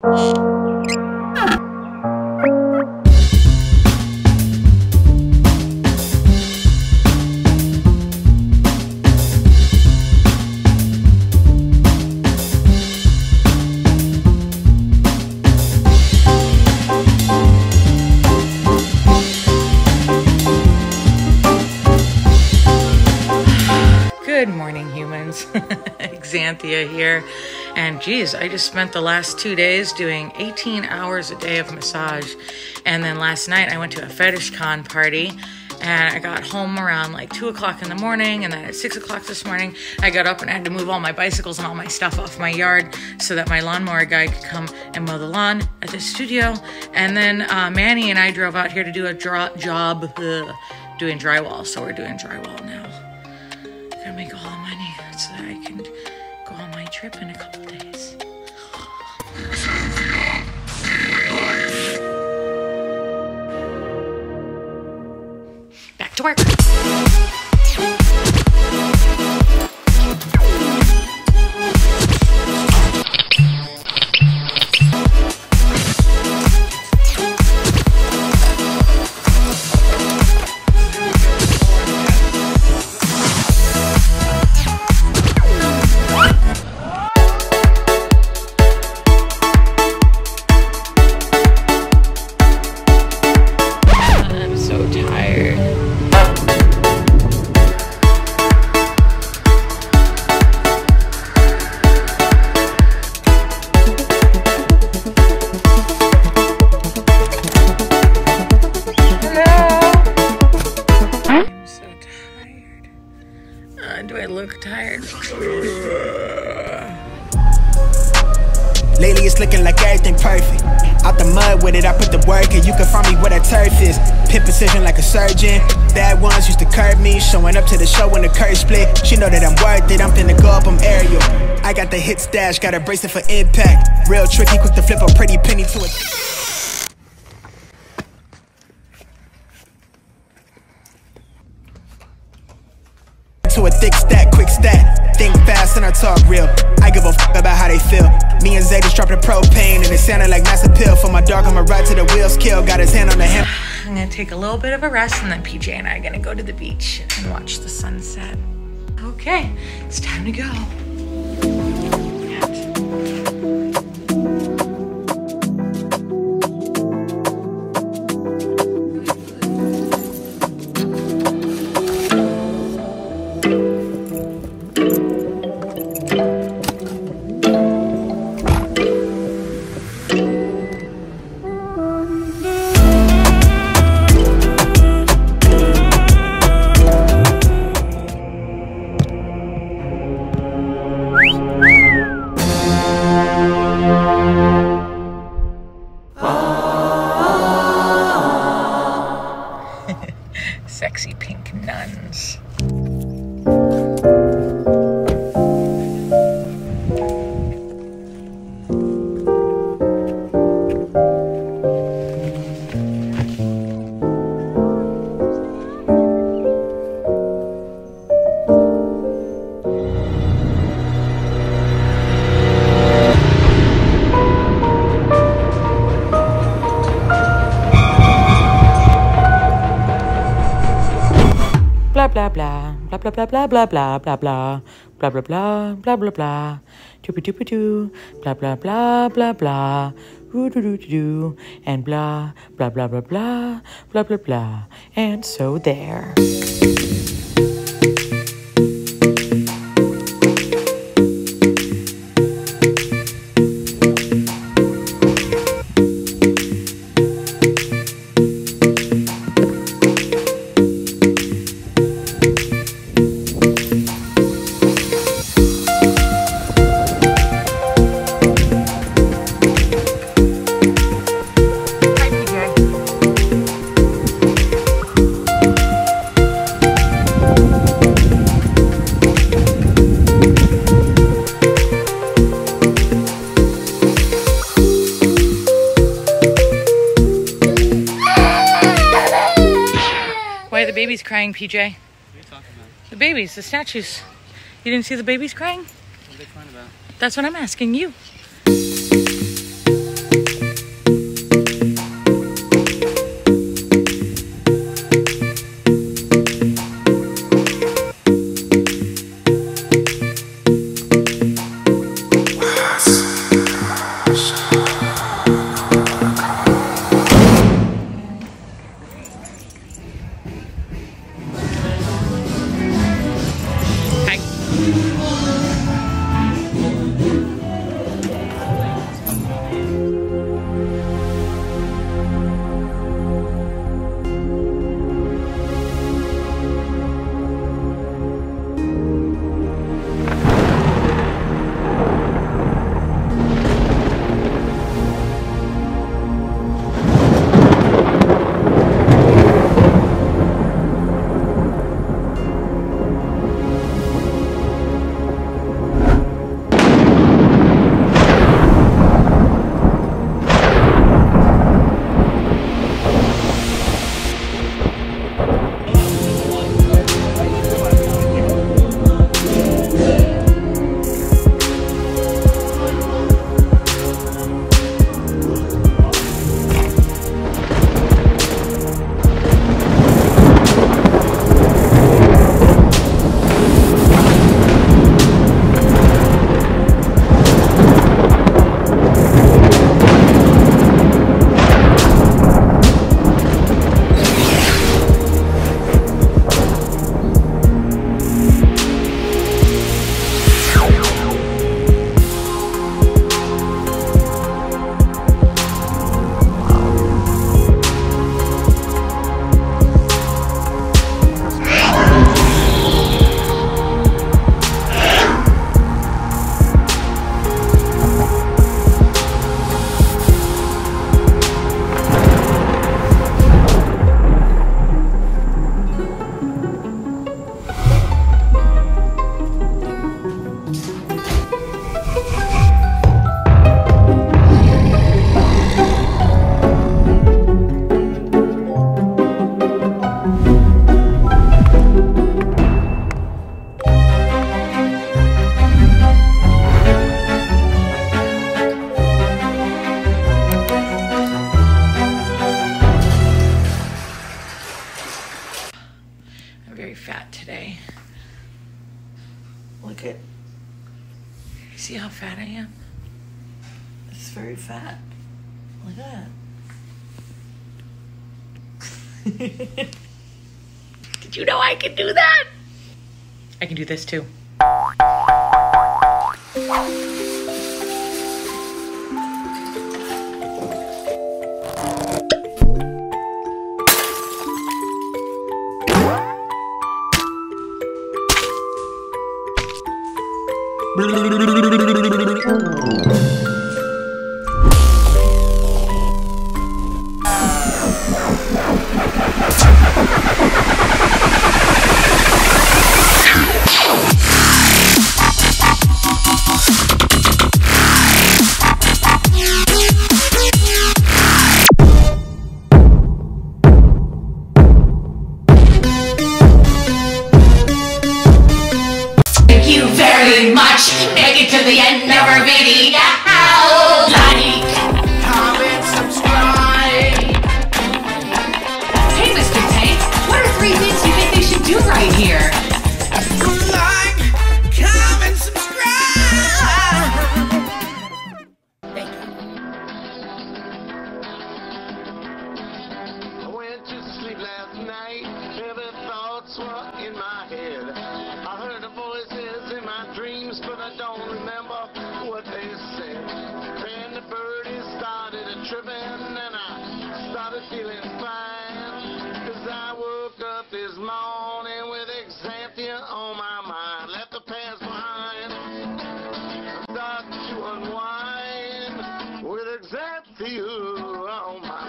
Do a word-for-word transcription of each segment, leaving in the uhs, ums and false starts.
Good morning, humans. Xanthia here. And geez, I just spent the last two days doing eighteen hours a day of massage. And then last night I went to a fetish con party and I got home around like two o'clock in the morning. And then at six o'clock this morning, I got up and I had to move all my bicycles and all my stuff off my yard so that my lawnmower guy could come and mow the lawn at the studio. And then uh, Manny and I drove out here to do a draw job uh, doing drywall. So we're doing drywall now. Gotta make all the money so that I can go on my trip in a couple days. Back to work. Do I look tired? Lately it's looking like everything perfect. Out the mud with it, I put the work in. You can find me where that turf is. Pit precision like a surgeon. Bad ones used to curb me. Showing up to the show when the curse split. She know that I'm worth it, I'm finna go up, I'm aerial. I got the hit stash, got a bracelet for impact. Real tricky, quick to flip a pretty penny to it. To a thick stack, quick stat. Think fast and I talk real. I give a f about how they feel. Me and Zay just dropped the propane and it sounded like massive pill. For my dog, I'ma ride to the wheels kill. Got his hand on the hem. I'm gonna take a little bit of a rest and then P J and I are gonna go to the beach and watch the sunset. Okay, it's time to go. Sexy pink nuns. Blah blah blah blah blah blah blah blah blah blah blah blah blah blah blah blah doop doop doo blah blah blah blah blah doo doo doo doo and blah blah blah blah blah blah blah blah and so there. The baby's crying, P J. What are you talking about? The babies, the statues. You didn't see the babies crying? What are they crying about? That's what I'm asking you. Look at, you see how fat I am? It's very fat. Look at that. Did you know I could do that? I can do this too. Feeling fine, cause I woke up this morning with Xanthia on my mind. Left the past behind, start to unwind with Xanthia on my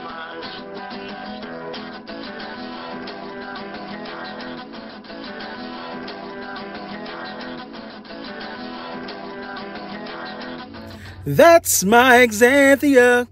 mind. That's my Xanthia.